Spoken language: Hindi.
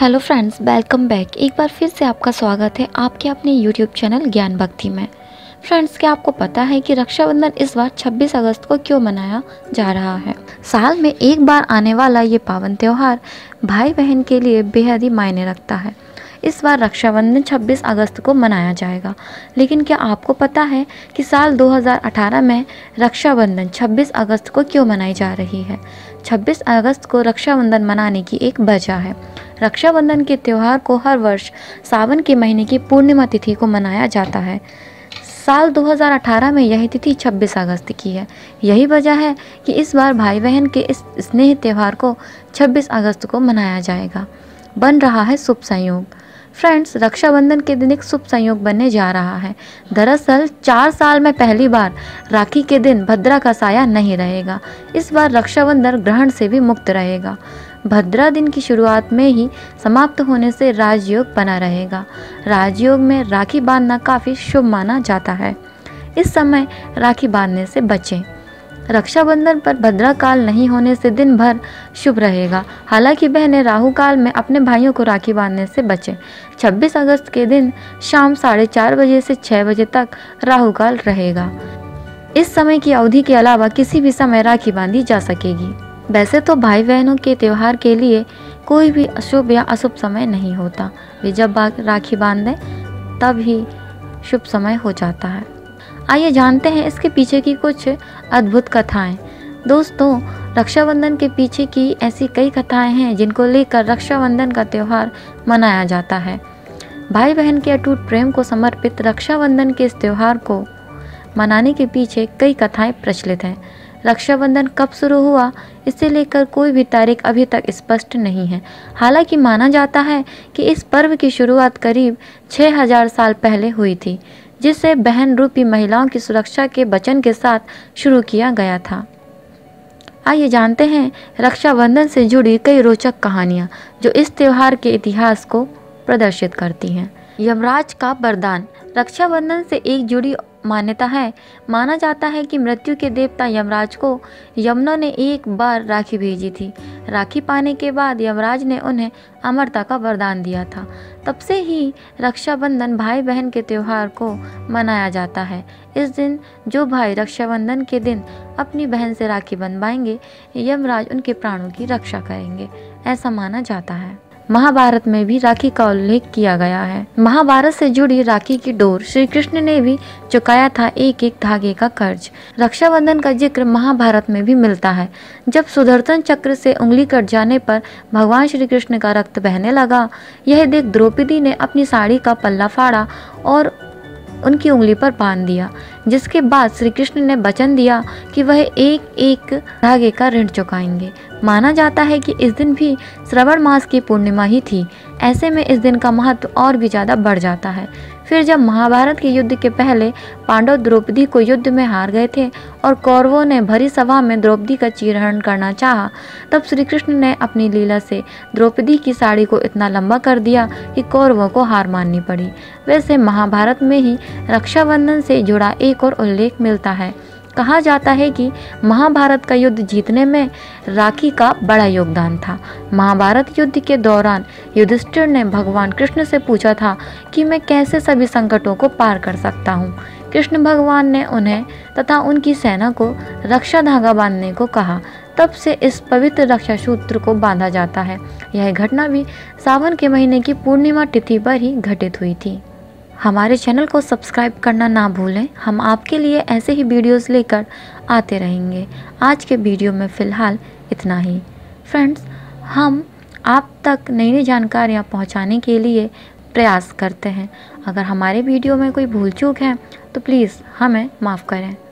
Hello friends, welcome back. एक बार फिर से आपका स्वागत है आपके अपने यूट्यूब चैनल ज्ञान भक्ति में। फ्रेंड्स, क्या आपको पता है कि रक्षाबंधन इस बार 26 अगस्त को क्यों मनाया जा रहा है? साल में एक बार आने वाला ये पावन त्यौहार भाई बहन के लिए बेहद ही मायने रखता है। इस बार रक्षाबंधन 26 अगस्त को मनाया जाएगा, लेकिन क्या आपको पता है कि साल 2018 में रक्षाबंधन 26 अगस्त को क्यों मनाई जा रही है? 26 अगस्त को रक्षाबंधन मनाने की एक वजह है। रक्षाबंधन के त्यौहार को हर वर्ष सावन के महीने की पूर्णिमा तिथि को मनाया जाता है। साल 2018 में यह तिथि 26 अगस्त की है। यही वजह है कि इस बार भाई बहन के इस स्नेह त्यौहार को 26 अगस्त को मनाया जाएगा। बन रहा है शुभ संयोग। फ्रेंड्स, रक्षाबंधन के दिन एक शुभ संयोग बनने जा रहा है। दरअसल 4 साल में पहली बार राखी के दिन भद्रा का साया नहीं रहेगा। इस बार रक्षाबंधन ग्रहण से भी मुक्त रहेगा। भद्रा दिन की शुरुआत में ही समाप्त होने से राजयोग बना रहेगा। राजयोग में राखी बांधना काफ़ी शुभ माना जाता है। इस समय राखी बांधने से बचें। रक्षाबंधन पर भद्रा काल नहीं होने से दिन भर शुभ रहेगा। हालांकि बहनें राहु काल में अपने भाइयों को राखी बांधने से बचें। 26 अगस्त के दिन शाम 4:30 बजे से 6 बजे तक राहु काल रहेगा। इस समय की अवधि के अलावा किसी भी समय राखी बांधी जा सकेगी। वैसे तो भाई बहनों के त्यौहार के लिए कोई भी अशुभ या अशुभ समय नहीं होता। वे जब राखी बांधें तब ही शुभ समय हो जाता है। आइए जानते हैं इसके पीछे की कुछ अद्भुत कथाएं। दोस्तों, रक्षाबंधन के पीछे की ऐसी कई कथाएं हैं जिनको लेकर रक्षाबंधन का त्यौहार मनाया जाता है। भाई बहन के अटूट प्रेम को समर्पित रक्षाबंधन के इस त्यौहार को मनाने के पीछे कई कथाएं प्रचलित हैं। रक्षाबंधन कब शुरू हुआ, इसे लेकर कोई भी तारीख अभी तक स्पष्ट नहीं है। हालांकि माना जाता है कि इस पर्व की शुरुआत करीब 6000 साल पहले हुई थी, जिसे बहन रूपी महिलाओं की सुरक्षा के वचन के साथ शुरू किया गया था। आइए जानते हैं रक्षाबंधन से जुड़ी कई रोचक कहानियां जो इस त्यौहार के इतिहास को प्रदर्शित करती हैं। यमराज का वरदान। रक्षाबंधन से एक जुड़ी मान्यता है। माना जाता है कि मृत्यु के देवता यमराज को यमनों ने एक बार राखी भेजी थी। राखी पाने के बाद यमराज ने उन्हें अमरता का वरदान दिया था। तब से ही रक्षाबंधन भाई बहन के त्यौहार को मनाया जाता है। इस दिन जो भाई रक्षाबंधन के दिन अपनी बहन से राखी बंधवाएंगे, यमराज उनके प्राणों की रक्षा करेंगे, ऐसा माना जाता है। महाभारत में भी राखी का उल्लेख किया गया है। महाभारत से जुड़ी राखी की डोर। श्री कृष्ण ने भी चुकाया था एक एक धागे का कर्ज। रक्षाबंधन का जिक्र महाभारत में भी मिलता है। जब सुदर्शन चक्र से उंगली कट जाने पर भगवान श्री कृष्ण का रक्त बहने लगा, यह देख द्रौपदी ने अपनी साड़ी का पल्ला फाड़ा और उनकी उंगली पर बांध दिया, जिसके बाद श्री कृष्ण ने वचन दिया कि वह एक एक धागे का ऋण चुकाएंगे। माना जाता है कि इस दिन भी श्रावण मास की पूर्णिमा ही थी। ऐसे में इस दिन का महत्व और भी ज़्यादा बढ़ जाता है। फिर जब महाभारत के युद्ध के पहले पांडव द्रौपदी को युद्ध में हार गए थे और कौरवों ने भरी सभा में द्रौपदी का चीरहरण करना चाहा, तब श्री कृष्ण ने अपनी लीला से द्रौपदी की साड़ी को इतना लंबा कर दिया कि कौरवों को हार माननी पड़ी। वैसे महाभारत में ही रक्षाबंधन से जुड़ा एक और उल्लेख मिलता है। कहा जाता है कि महाभारत का युद्ध जीतने में राखी का बड़ा योगदान था। महाभारत युद्ध के दौरान युधिष्ठिर ने भगवान कृष्ण से पूछा था कि मैं कैसे सभी संकटों को पार कर सकता हूँ। कृष्ण भगवान ने उन्हें तथा उनकी सेना को रक्षा धागा बांधने को कहा। तब से इस पवित्र रक्षा सूत्र को बांधा जाता है। यह घटना भी सावन के महीने की पूर्णिमा तिथि पर ही घटित हुई थी। हमारे चैनल को सब्सक्राइब करना ना भूलें। हम आपके लिए ऐसे ही वीडियोस लेकर आते रहेंगे। आज के वीडियो में फ़िलहाल इतना ही। फ्रेंड्स, हम आप तक नई नई जानकारियाँ पहुँचाने के लिए प्रयास करते हैं। अगर हमारे वीडियो में कोई भूल चूक है तो प्लीज़ हमें माफ़ करें।